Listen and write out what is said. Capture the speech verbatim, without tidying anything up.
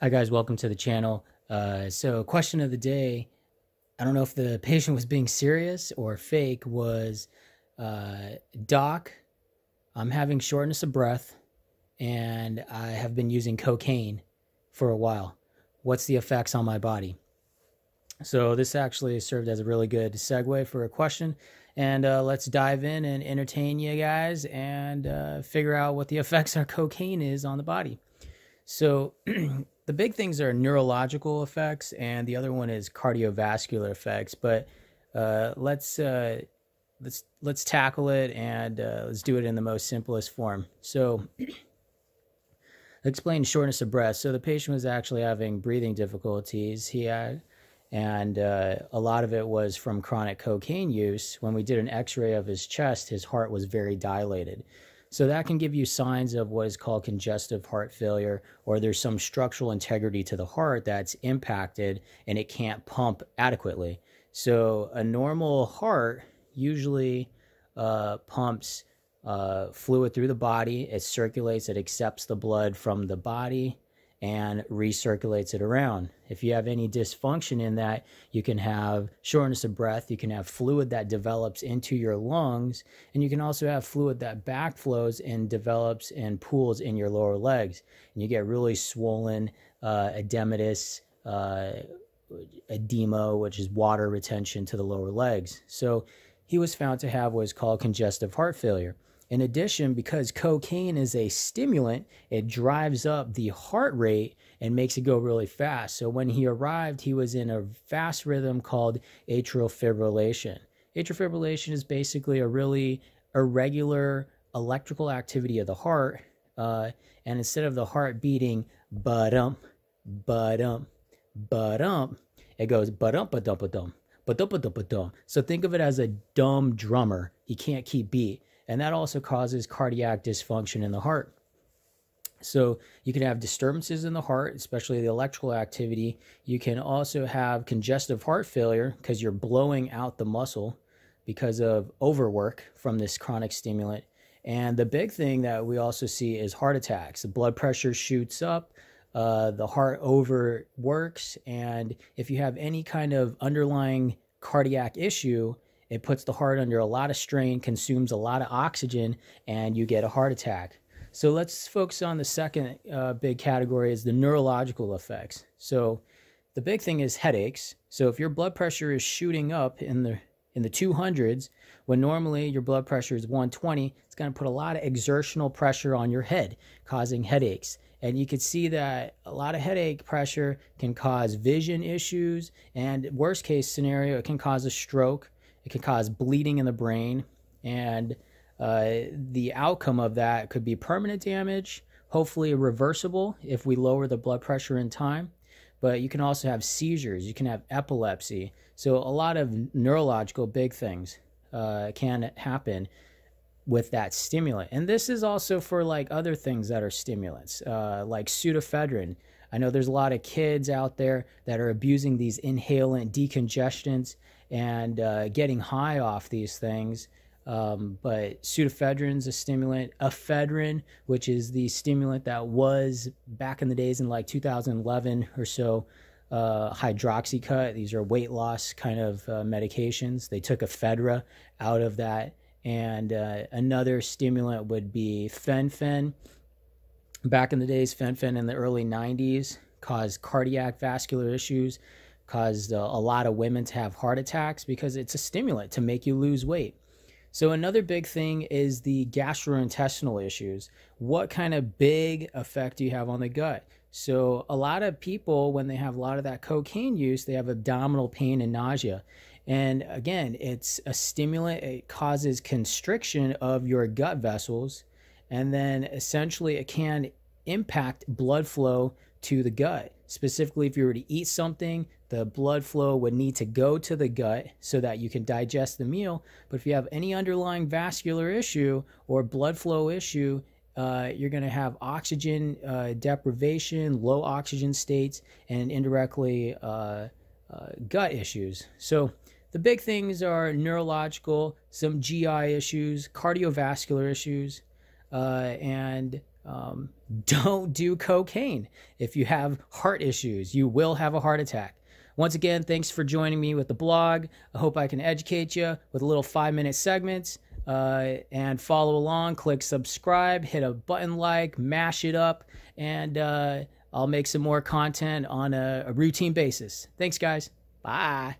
Hi guys, welcome to the channel. Uh, so question of the day, I don't know if the patient was being serious or fake, was, uh, Doc, I'm having shortness of breath and I have been using cocaine for a while. What's the effects on my body? So this actually served as a really good segue for a question, and uh, let's dive in and entertain you guys and uh, figure out what the effects of cocaine is on the body. So the big things are neurological effects, and the other one is cardiovascular effects. But uh, let's uh, let's let's tackle it, and uh, let's do it in the most simplest form. So explain shortness of breath. So the patient was actually having breathing difficulties he had, and uh, a lot of it was from chronic cocaine use. When we did an X-ray of his chest, his heart was very dilated. So that can give you signs of what is called congestive heart failure, or there's some structural integrity to the heart that's impacted and it can't pump adequately. So a normal heart usually uh, pumps uh, fluid through the body. It circulates, it accepts the blood from the body and recirculates it around. If you have any dysfunction in that, you can have shortness of breath, you can have fluid that develops into your lungs, and you can also have fluid that backflows and develops and pools in your lower legs. And you get really swollen uh, edematous, uh, edema, which is water retention to the lower legs. So he was found to have what is called congestive heart failure. In addition, because cocaine is a stimulant, it drives up the heart rate and makes it go really fast. So when he arrived, he was in a fast rhythm called atrial fibrillation. Atrial fibrillation is basically a really irregular electrical activity of the heart. Uh, and instead of the heart beating ba-dump, ba-dump, ba-dump, it goes ba-dump, ba-dump, ba-dump, ba-dump, ba-dump, ba-dump. So think of it as a dumb drummer. He can't keep beat. And that also causes cardiac dysfunction in the heart. So you can have disturbances in the heart, especially the electrical activity. You can also have congestive heart failure because you're blowing out the muscle because of overwork from this chronic stimulant. And the big thing that we also see is heart attacks. The blood pressure shoots up, uh, the heart overworks, and if you have any kind of underlying cardiac issue, it puts the heart under a lot of strain, consumes a lot of oxygen, and you get a heart attack. So let's focus on the second uh, big category, is the neurological effects. So the big thing is headaches. So if your blood pressure is shooting up in the in the two hundreds, when normally your blood pressure is one twenty, it's going to put a lot of exertional pressure on your head, causing headaches. And you could see that a lot of headache pressure can cause vision issues, and worst case scenario, it can cause a stroke. It can cause bleeding in the brain, and uh, the outcome of that could be permanent damage, hopefully reversible if we lower the blood pressure in time. But you can also have seizures, you can have epilepsy. So a lot of neurological big things uh, can happen with that stimulant. And this is also for like other things that are stimulants, uh, like pseudoephedrine. I know there's a lot of kids out there that are abusing these inhalant decongestants and uh, getting high off these things. Um, but pseudoephedrine is a stimulant. Ephedrine, which is the stimulant that was back in the days in like two thousand eleven or so, uh, hydroxycut. These are weight loss kind of uh, medications. They took ephedra out of that. And uh, another stimulant would be fenfen. Back in the days, fenfen in the early nineties caused cardiac vascular issues, caused uh, a lot of women to have heart attacks because it's a stimulant to make you lose weight. So another big thing is the gastrointestinal issues. What kind of big effect do you have on the gut? So a lot of people, when they have a lot of that cocaine use, they have abdominal pain and nausea. And again, it's a stimulant. It causes constriction of your gut vessels. And then essentially it can impact blood flow to the gut. Specifically, if you were to eat something, the blood flow would need to go to the gut so that you can digest the meal. But if you have any underlying vascular issue or blood flow issue, uh, you're going to have oxygen uh, deprivation, low oxygen states, and indirectly uh, uh, gut issues. So the big things are neurological, some G I issues, cardiovascular issues, uh, and um, Don't do cocaine. If you have heart issues, you will have a heart attack. Once again, thanks for joining me with the blog. I hope I can educate you with little five-minute segments. Uh, and follow along, click subscribe, hit a button like, mash it up, and uh, I'll make some more content on a, a routine basis. Thanks, guys. Bye.